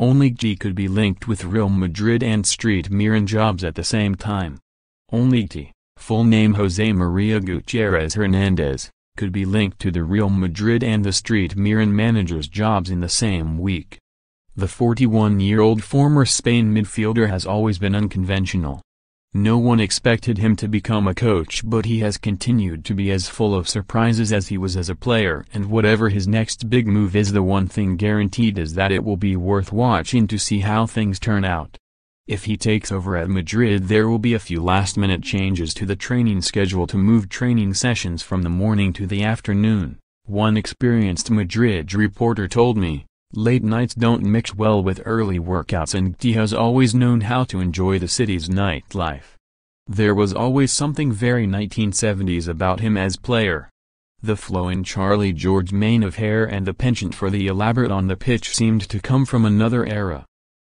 Only G could be linked with Real Madrid and St Mirren jobs at the same time. Only T, full name José María Gutiérrez Hernández, could be linked to the Real Madrid and the St Mirren managers' jobs in the same week. The 41-year-old former Spain midfielder has always been unconventional. No one expected him to become a coach, but he has continued to be as full of surprises as he was as a player, and whatever his next big move is, the one thing guaranteed is that it will be worth watching to see how things turn out. If he takes over at Madrid, there will be a few last-minute changes to the training schedule to move training sessions from the morning to the afternoon, one experienced Madrid reporter told me. Late nights don't mix well with early workouts, and Guti has always known how to enjoy the city's nightlife. There was always something very 1970s about him as player. The flowing Charlie George mane of hair and the penchant for the elaborate on the pitch seemed to come from another era.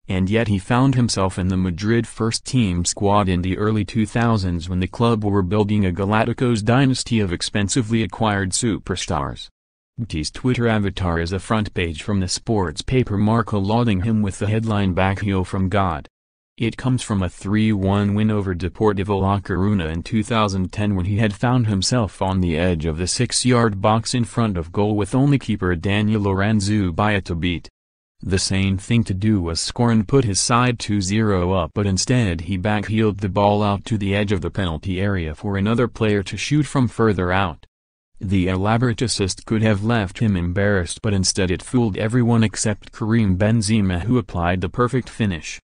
And yet he found himself in the Madrid first-team squad in the early 2000s when the club were building a Galacticos dynasty of expensively acquired superstars. Guti's Twitter avatar is a front page from the sports paper Marco, lauding him with the headline "Back heel from God." It comes from a 3-1 win over Deportivo La Coruña in 2010, when he had found himself on the edge of the 6-yard box in front of goal with only keeper Daniel Lorenzo by it to beat. The sane thing to do was score and put his side 2-0 up, but instead he backheeled the ball out to the edge of the penalty area for another player to shoot from further out. The elaborate assist could have left him embarrassed, but instead it fooled everyone except Karim Benzema, who applied the perfect finish.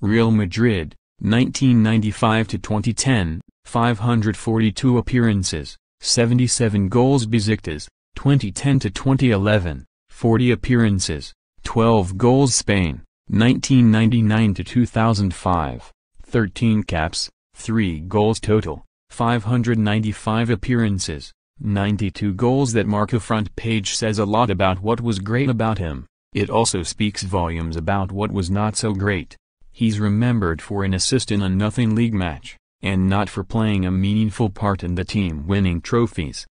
Real Madrid, 1995–2010, 542 appearances, 77 goals. Besiktas, 2010–2011, 40 appearances, 12 goals. Spain, 1999–2005, 13 caps, 3 goals total, 595 appearances. 92 goals. That Marco front page says a lot about what was great about him. It also speaks volumes about what was not so great. He's remembered for an assist in a nothing league match, and not for playing a meaningful part in the team winning trophies.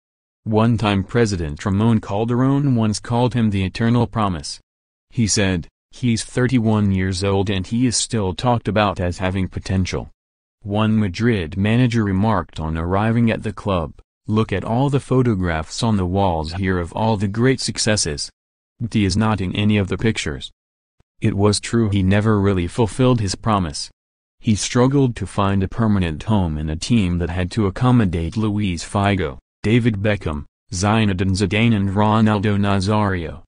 One-time President Ramon Calderon once called him the eternal promise. He said, "He's 31 years old and he is still talked about as having potential." One Madrid manager remarked on arriving at the club, "Look at all the photographs on the walls here of all the great successes. Guti is not in any of the pictures." It was true, he never really fulfilled his promise. He struggled to find a permanent home in a team that had to accommodate Luis Figo, David Beckham, Zinedine Zidane and Ronaldo Nazario.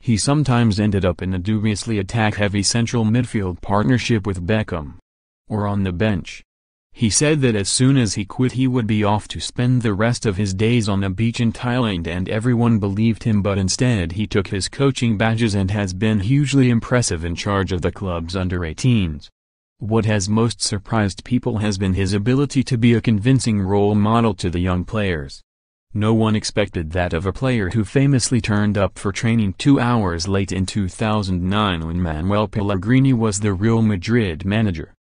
He sometimes ended up in a dubiously attack-heavy central midfield partnership with Beckham. Or on the bench. He said that as soon as he quit, he would be off to spend the rest of his days on a beach in Thailand, and everyone believed him, but instead he took his coaching badges and has been hugely impressive in charge of the club's under-18s. What has most surprised people has been his ability to be a convincing role model to the young players. No one expected that of a player who famously turned up for training 2 hours late in 2009 when Manuel Pellegrini was the Real Madrid manager.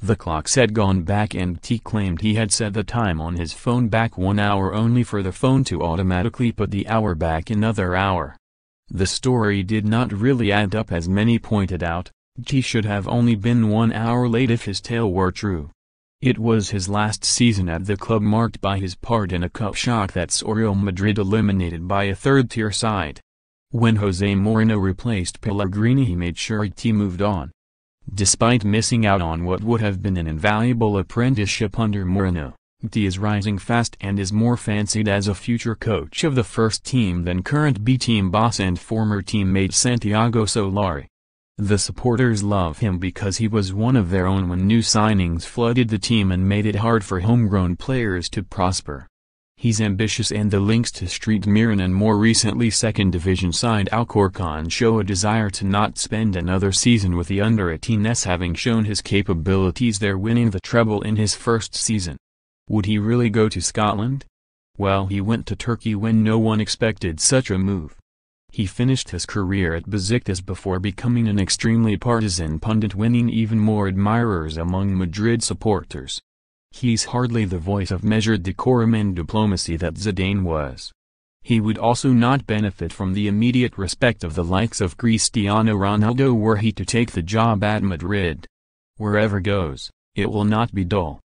The clock said gone back, and Guti claimed he had set the time on his phone back 1 hour, only for the phone to automatically put the hour back another hour. The story did not really add up, as many pointed out. Guti should have only been 1 hour late if his tale were true. It was his last season at the club, marked by his part in a cup shock that saw Real Madrid eliminated by a third-tier side. When Jose Mourinho replaced Pellegrini, he made sure Guti moved on. Despite missing out on what would have been an invaluable apprenticeship under Mourinho, Guti is rising fast and is more fancied as a future coach of the first team than current B-team boss and former teammate Santiago Solari. The supporters love him because he was one of their own when new signings flooded the team and made it hard for homegrown players to prosper. He's ambitious, and the links to St Mirren and more recently second division side Alcorcon show a desire to not spend another season with the under-18s, having shown his capabilities there, winning the treble in his first season. Would he really go to Scotland? Well, he went to Turkey when no one expected such a move. He finished his career at Besiktas before becoming an extremely partisan pundit, winning even more admirers among Madrid supporters. He's hardly the voice of measured decorum and diplomacy that Zidane was. He would also not benefit from the immediate respect of the likes of Cristiano Ronaldo were he to take the job at Madrid. Wherever goes, it will not be dull,